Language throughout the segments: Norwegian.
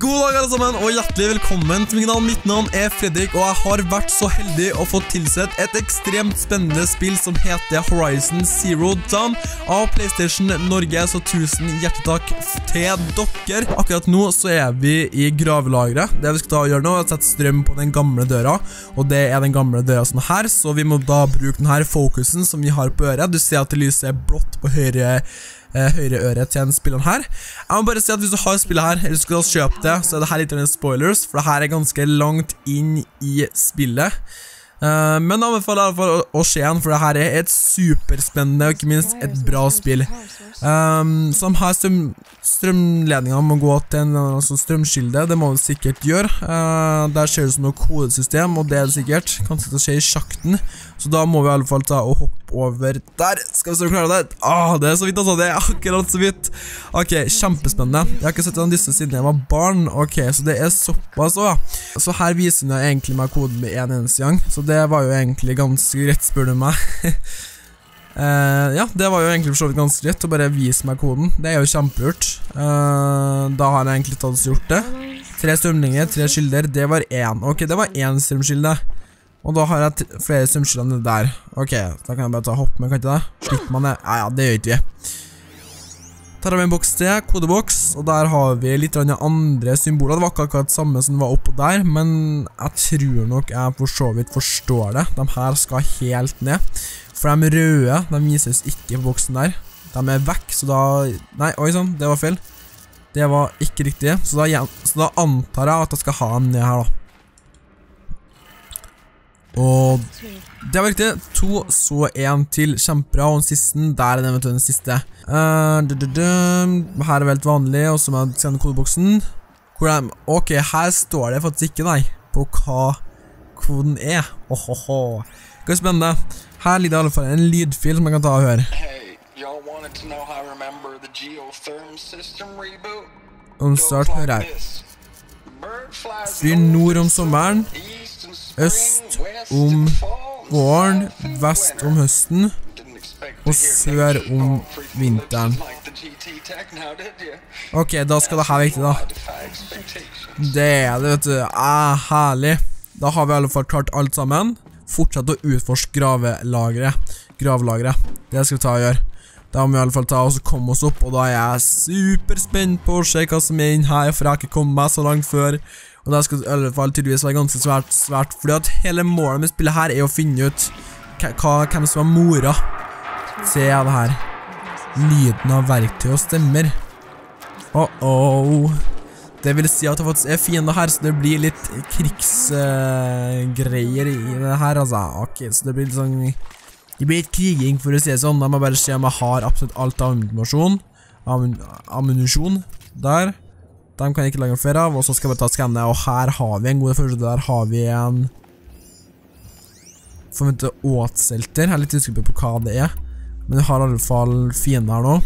God dag alle sammen, og hjertelig velkommen til min kanal. Mitt navn er Fredrik, og jeg har vært så heldig å få tilsett et ekstremt spennende spill som heter Horizon Zero Dawn av PlayStation Norge, så tusen hjertelig takk til dere. Akkurat nå så er vi i gravelagret. Det vi skal ta og gjøre nå er å sette strøm på den gamle døra, og det er den gamle døra sånn her, så vi må da bruke den her fokusen som vi har på øret. Du ser at det lyset er blått på høyre øre til en spilleren her. Jeg må bare si at hvis du har spillet her, eller skal du kjøpe det, så er det her litt av spoilers, for det her er ganske langt inn i spillet. Men jeg anbefaler i hvert fall å se den, for det her er et superspennende og ikke minst et bra spill. Som har strømledninger må gå til en altså strømskilde, det må du sikkert gjøre. Der ser det som noe kodesystem, og det er det sikkert. Kanskje det skjer i sjakten, så da må vi i alle fall ta og hoppe over der. Skal vi så klare det? Det er så vidt altså, det er akkurat så vidt. Ok, kjempespennende. Jeg har ikke sett den disse siden jeg var barn. Ok, så det er såpass også, ja. Så her viser jeg egentlig meg koden med en eneste gang, så det var jo egentlig ganske greit, spør du meg. Ja, det var jo egentlig for så vidt ganske rett å bare vise meg koden. Det er jo kjempelurt. Da har jeg egentlig tatt oss gjort det. 3 strømlinger, 3 skylder, det var 1. Ok, det var 1 strømskylde. Og da har jeg flere strømskylder enn det der. Ok, da kan jeg bare ta hopp med, kan ikke det? Slutt man det? Ja, det gjør ikke vi. Tar vi en boks til, kodeboks, og der har vi litt andre symboler. Det var akkurat samme som var oppå der, men jeg tror nok jeg for så vidt forstår det. De her skal helt ned, for de røde, de vises ikke på boksen der. De er vekk, så da... Nei, oi sånn, det var feil. Det var ikke riktig, så da antar jeg at jeg skal ha den ned her da. Og det var riktig. 2, så 1 til, kjempebra. Og den siste, der er den eventuelt den siste. Her er veldig vanlig, og så må jeg sende kodeboksen. Ok, her står det faktisk ikke, nei, på hva koden er. Ohoho. Hva er spennende? Her ligger det i alle fall en lydfil som jeg kan ta og høre. Hey, y'all wanted to know how I remember the geotherm system reboot? Omstart, hør her. Fyr nord om sommeren, øst om våren, vest om høsten og sør om vinteren. Ok, da skal det her være viktig da. Det er det, vet du. Herlig. Da har vi i alle fall klart alt sammen. Fortsett å utforske gravlagret. Det skal vi ta og gjøre. Da må vi i alle fall ta og komme oss opp, og da er jeg superspent på å se hva som er inn her, for jeg har ikke kommet meg så langt før. Og det skal i alle fall tydeligvis være ganske svært, fordi at hele målet med spillet her er å finne ut hvem som er mora. Se det her. Lyden av verktøy og stemmer. Det vil si at det faktisk er fiende her, så det blir litt krigsgreier i det her, altså. Ok, så det blir litt sånn... Det blir litt kriging, for å si det sånn. Da må jeg bare se om jeg har absolutt alt av ammunisjon. Der. Dem kan jeg ikke lage flere av, og så skal jeg bare ta skannet. Og her har vi en god første, der har vi en... Forventet åtselter. Jeg er litt usikker på hva det er. Men jeg har i alle fall fiender her nå.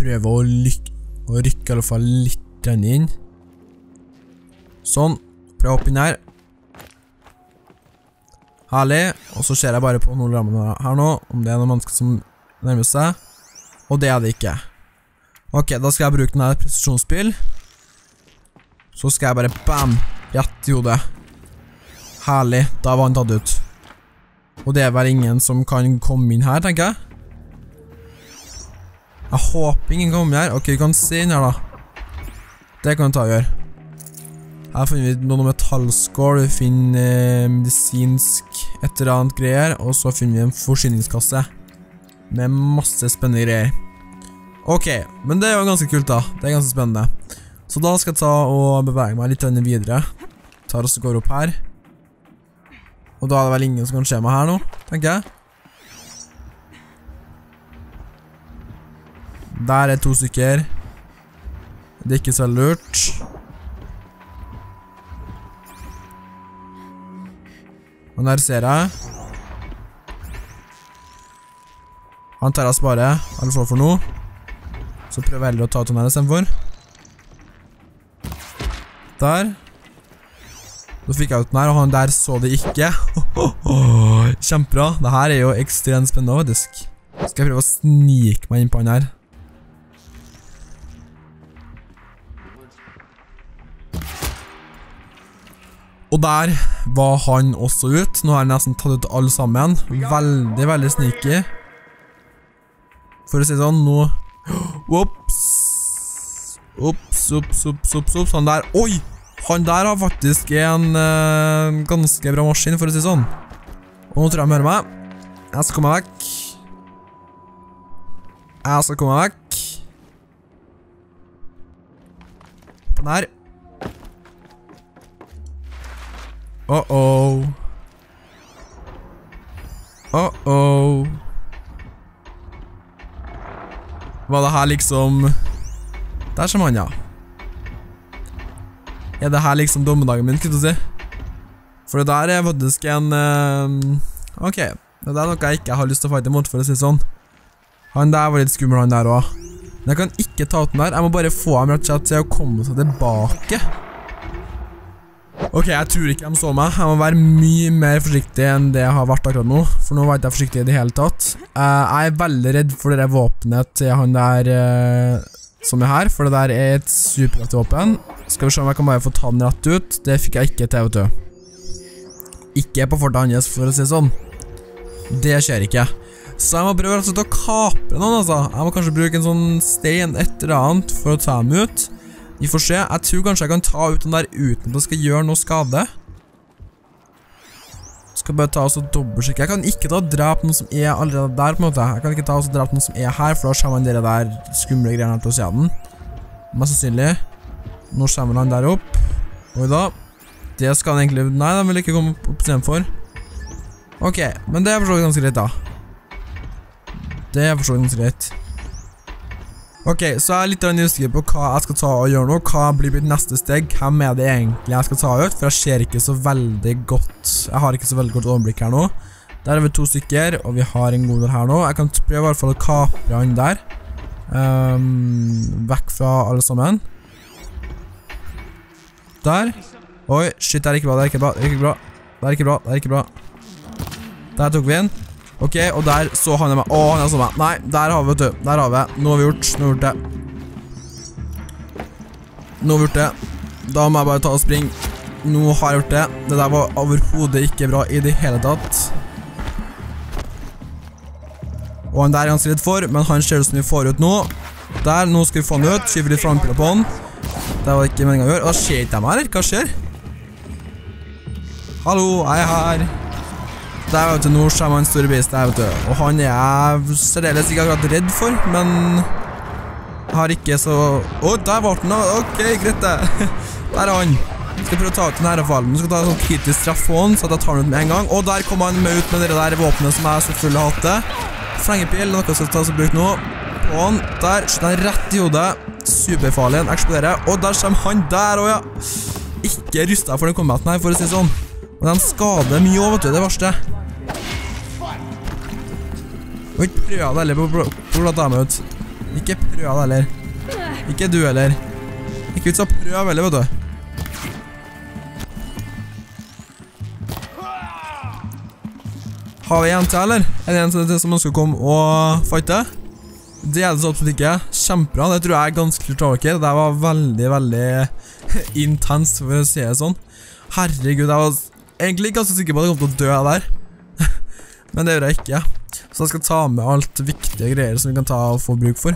Prøve å rykke i alle fall litt inn. Sånn, prøv å hoppe inn her. Herlig, og så ser jeg bare på noen rammene her nå, om det er noen mennesker som nærmer seg. Og det er det ikke. Ok, da skal jeg bruke denne presisjonsspill. Så skal jeg bare, bam, rett i hodet. Herlig, da var han tatt ut. Og det er vel ingen som kan komme inn her, tenker jeg. Jeg håper ingen kommer her. Ok, vi kan se inn her da. Det kan vi ta og gjøre. Her finner vi noen metallskål, vi finner medisinsk et eller annet greier, og så finner vi en forsyningskasse med masse spennende greier. Ok, men det er jo ganske kult da, det er ganske spennende. Så da skal jeg ta og bevege meg litt videre. Tar oss og går opp her. Og da er det vel ingen som kan se meg her nå, tenker jeg. Der er 2 stykker. Det er ikke så lurt. Og der ser jeg. Han tar oss bare. Alle får for noe. Så prøver jeg heller å ta ut den her istedenfor. Der. Nå fikk jeg ut den her, og han der så det ikke. Kjempebra. Dette er jo ekstremt spennende, faktisk. Skal jeg prøve å snike meg inn på han her. Og der var han også ut. Nå har jeg nesten tatt ut alle sammen. Veldig, veldig sneaky. For å si sånn, nå... Ops! Ops. Han der... Oi! Han der har faktisk en ganske bra maskin, for å si sånn. Og nå tror jeg de hører meg. Jeg skal komme vekk. Oppen her. Uh-oh. Var det her liksom... Der kommer han, ja. Er det her liksom dommedagen min, skulle du si? For det der er faktisk en... Ok, det der er noe jeg ikke har lyst til å fighte imot, for å si sånn. Han der var litt skummel, han der også. Men jeg kan ikke ta den der. Jeg må bare få ham rett og slett til å komme seg tilbake. Ok, jeg tror ikke de så meg. Jeg må være mye mer forsiktig enn det jeg har vært akkurat nå. For nå var jeg ikke forsiktig i det hele tatt. Jeg er veldig redd for det våpenet til han der som er her. For det der er et superaktivt våpen. Skal vi se om jeg kan bare få ta den rett ut. Det fikk jeg ikke til, vet du. Ikke på fortet hans, for å si sånn. Det skjer ikke. Så jeg må prøve rett og slett å kapre noen, altså. Jeg må kanskje bruke en sånn stein etter eller annet for å ta dem ut. Vi får se. Jeg tror kanskje jeg kan ta ut den der uten at jeg skal gjøre noe skade. Skal bare ta oss og dobbeltsjekke. Jeg kan ikke ta og drepe noen som er allerede der, på en måte. Jeg kan ikke ta oss og drepe noen som er her, for da kommer han der skumle greiene her til å se den. Mest sannsynlig. Nå kommer han der opp. Og da. Det skal han egentlig... Nei, den vil ikke komme opp til dem for. Ok, men det forstår jeg ganske greit, da. Det forstår jeg ganske greit. Ok, så jeg er litt usikker på hva jeg skal ta og gjøre nå. Hva blir mitt neste steg? Hvem er det egentlig jeg skal ta ut? For jeg ser ikke så veldig godt. Jeg har ikke så veldig godt overblikk her nå. Der er vi 2 stykker, og vi har en god del her nå. Jeg kan prøve i hvert fall å kapre han der. Vekk fra alle sammen. Der. Oi, shit, det er ikke bra, det er ikke bra. Der tok vi en. Ok, og der så han er med. Åh, han er så med. Nei, der har vi, vet du. Der har vi. Nå har vi gjort det. Da må jeg bare ta og springe. Nå har jeg gjort det. Det der var overhodet ikke bra i det hele tatt. Og han der er ganske litt for, men han ser ut som vi får ut nå. Der, nå skal vi få han ut. Skyver litt frampiller på han. Det var ikke meningen å gjøre. Hva skjer ikke dem her? Hva skjer? Hallo, jeg er her. Der, vet du, nå kommer han store beist der, vet du. Og han er jeg særdeles ikke akkurat redd for, men jeg har ikke så... Åh, der var den da! Ok, greit det! Der er han! Jeg skal prøve å ta ut den her i fall. Nå skal jeg ta en sånn kritisk straff på han, så jeg tar den ut med en gang. Og der kom han med ut med dere der våpenet som jeg så full av hatet. Flengepil, noe jeg skal ta oss og bruke nå. På han, der, skjønner han rett i hodet. Superfarlig, han eksploderer. Og der kommer han der også, ja! Ikke rustet for den combaten her, for å si sånn. Men den skader mye også, vet du, det er verste. Ikke prøv deg heller på å blåte dem ut. Ikke prøv deg heller. Ikke du heller. Ikke ut så prøv heller, vet du. Har vi en til, eller? Er det en til som ønsker å komme og fighte? Det er det så absolutt ikke. Kjempebra, det tror jeg er ganske klart overker. Det var veldig, veldig intenst, for å si det sånn. Herregud, jeg var egentlig ganske sikker på at jeg kom til å dø der. Men det gjør jeg ikke, ja. Så jeg skal ta med alt viktige greier som vi kan ta og få bruk for.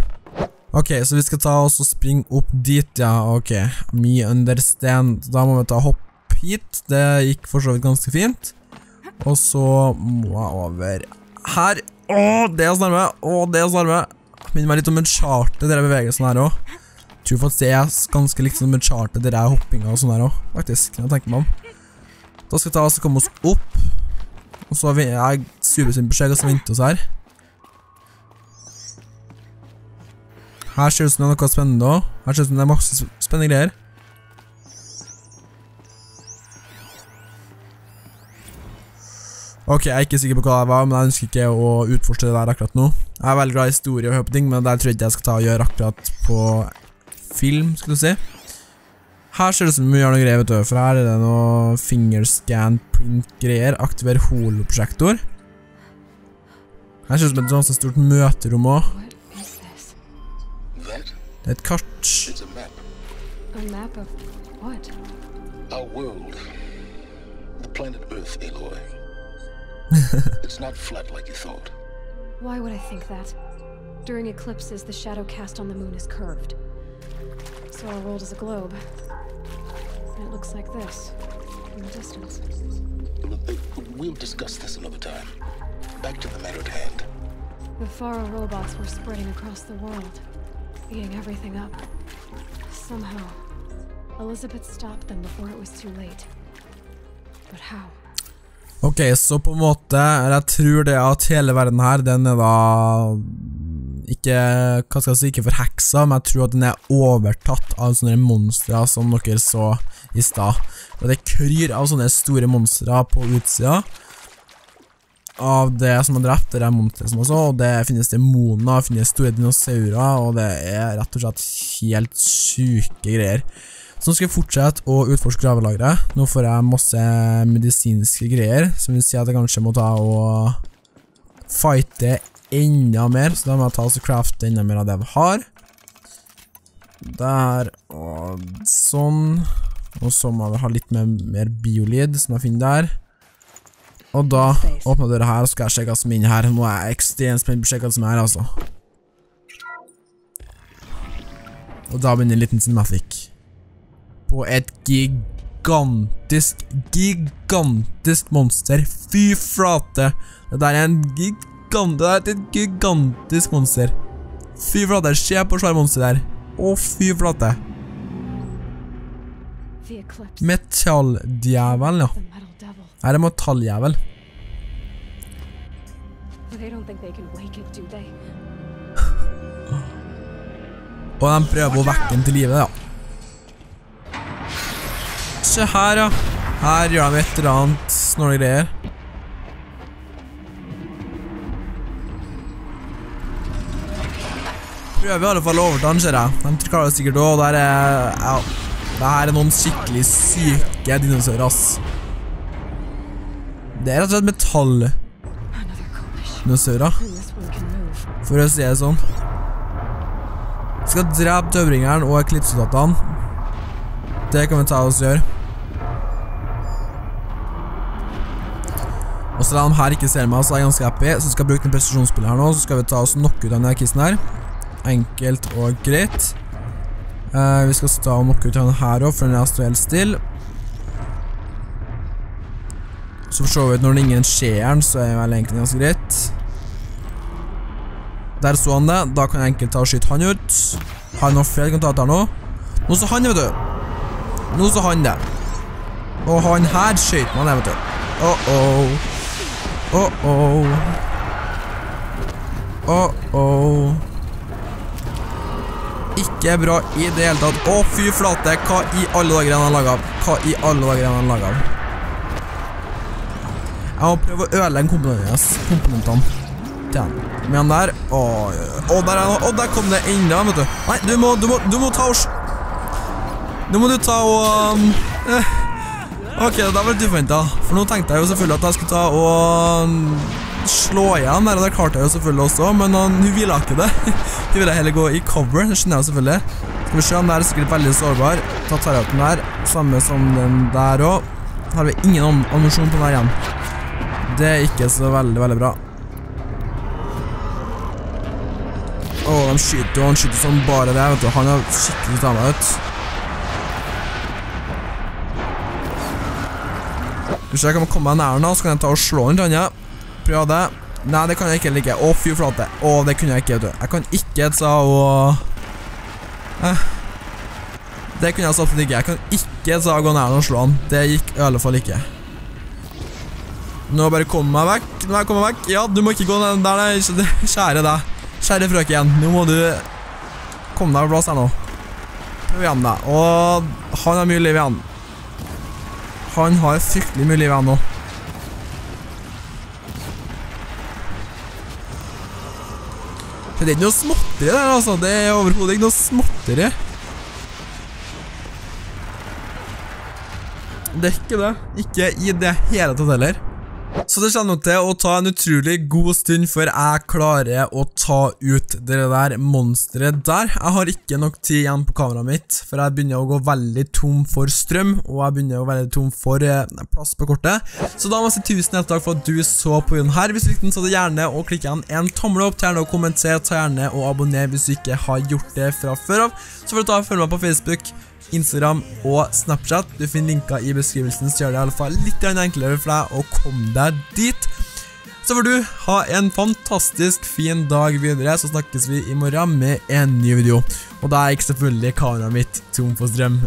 Ok, så vi skal ta oss og springe opp dit, ja, ok. Me understand. Da må vi ta hopp hit. Det gikk for så vidt ganske fint. Og så må jeg over her. Åh, det er så nærme. Minner meg litt om en charte der jeg beveger sånn her også. Jeg tror faktisk det er ganske likt som en charte der jeg hoppinga og sånn her også, faktisk. Jeg tenker meg om. Da skal vi ta oss og komme oss opp. Og så har jeg supersympelskjegg og så venter oss her. Her ser det ut som det er noe spennende også. Her ser det ut som det er masse spennende greier. Ok, jeg er ikke sikker på hva det var, men jeg ønsker ikke å utforske det der akkurat nå. Jeg er veldig glad i historie og høre på ting, men det tror jeg ikke jeg skal ta og gjøre akkurat på film, skal du si. Her ser det ut som vi gjør noe greier, vet du, for her er det noe fingerscan-print-greier. Aktiver holoprosjektor. Her ser det ut som et ganske stort møterom også. Det er et kart. planet Earth, Aloy. It's not flat like you thought. Why would I think that? During eclipses, the shadow cast on the moon is curved. So our world is a globe. And it looks like this, in the distance. We'll discuss this another time. Back to the matter at hand. The Faro robots were spreading across the world, eating everything up. Somehow, Elisabeth stopped them before it was too late. But how? Ok, så på en måte, jeg tror det at hele verden her, den er da ikke, hva skal jeg si, ikke forheksa, men jeg tror at den er overtatt av sånne monstre som dere så i stad. Og det kryr av sånne store monstre på utsida av det som har drept, det er monstre som også, og det finnes demoner, finnes store dinosaurer, og det er rett og slett helt syke greier. Så nå skal jeg fortsette å utforske gravelagret. Nå får jeg masse medisinske greier, som vil si at jeg kanskje må ta og fighte enda mer, så da må jeg ta og crafte enda mer av det vi har. Der, og sånn. Og så må jeg ha litt mer biolid, som jeg finner der. Og da åpner døra her, og skal jeg sjekke hva som er inn her. Nå er jeg ekstremt spent på å sjekke hva som er her, altså. Og da begynner en liten cinematic. På et gigantisk monster. Fy flate! Det der er et gigantisk monster. Fy flate, se på svære monster der. Å, fy flate. Metalldjævel, ja. Her er metalldjævel. Og de prøver å vekke den til livet, ja. Se her, ja. Her gjør de et eller annet snåle greier. Prøver i alle fall å overta den, ser jeg. De klarer det sikkert også, og der er... Ja, det her er noen skikkelig syke dinosaurer, ass. Det er rett og slett metall-dinosaurer. For å si det sånn. Vi skal drepe døvringeren og eklipsedatene. Det kan vi ta oss gjøre. Og så da de her ikke ser meg, så er jeg ganske happy. Så skal jeg bruke den prestasjonsspillet her nå, så skal vi ta oss nok ut av denne kisten her. Enkelt og greit. Vi skal ta nok ut av denne her også, for den er stå helt stille. Så for så vidt når det ingen skjer den, så er det vel egentlig ganske greit. Der så han det, da kan jeg enkelt ta og skyte han ut. Har jeg noe flere kan ta ut her nå? Nå så han, vet du! Nå så han det. Og han her skjøyter man, jeg vet du. Ikke bra i det hele tatt. Å, fy flate, hva i alle dager han har laget av? Jeg må prøve å ødelegge komponentene. Med han der. Å, der kom det enda, vet du. Nei, du må ta oss... Nå må du ta og... Ok, det var litt uforventet. For nå tenkte jeg jo selvfølgelig at jeg skulle ta og slå igjen der, og det klarte jeg jo selvfølgelig også, men hun ville ikke det. Hun ville heller gå i cover, det skjønner jeg jo selvfølgelig. Skal vi se, den der er sikkert veldig sårbar. Ta tariaten der, samme som den der også. Her har vi ingen ammunisjon på den her igjen. Det er ikke så veldig, veldig bra. Åh, de skyter jo, han skyter sånn bare det, vet du. Han har skikkelig tatt meg ut. Hvis jeg kan komme meg nærmere, så kan jeg ta og slå den, kan jeg? Prøv det. Nei, det kan jeg ikke like. Å, fy flate. Å, det kunne jeg ikke, vet du. Jeg kan ikke ta og... Det kunne jeg stått for ikke. Jeg kan ikke ta og gå nærmere og slå den. Det gikk i alle fall ikke. Nå bare kom meg vekk. Ja, du må ikke gå ned der, nei. Kjære deg. Kjære frøk igjen. Nå må du... Kom deg på plass her nå. Prøv igjen deg. Og han har mye liv igjen. Han har fryktelig mye liv her nå. Det er ikke noe småttere der, altså. Det er overhodet ikke noe småttere. Det er ikke det. Ikke i det hele tatt heller. Så det kommer til å ta en utrolig god stund før jeg klarer å ta ut det der monsteret der. Jeg har ikke nok tid igjen på kameraet mitt, for jeg begynner å gå veldig tom for strøm, og jeg begynner å gå veldig tom for plass på kortet. Så da må jeg si tusen hjertelig takk for at du så på videoen her. Hvis du likte den, så er det gjerne å klikke igjen en tommel opp, gjerne å kommentere, ta gjerne og abonner hvis du ikke har gjort det fra før av. Så får du ta og følge meg på Facebook, Instagram og Snapchat. Du finner linker i beskrivelsen, så gjør det i alle fall litt enklere for deg å komme deg dit. Så får du ha en fantastisk fin dag videre, så snakkes vi i morgen med en ny video. Og da er ikke selvfølgelig kameraet mitt tom for strøm.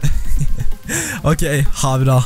Ok, ha bra!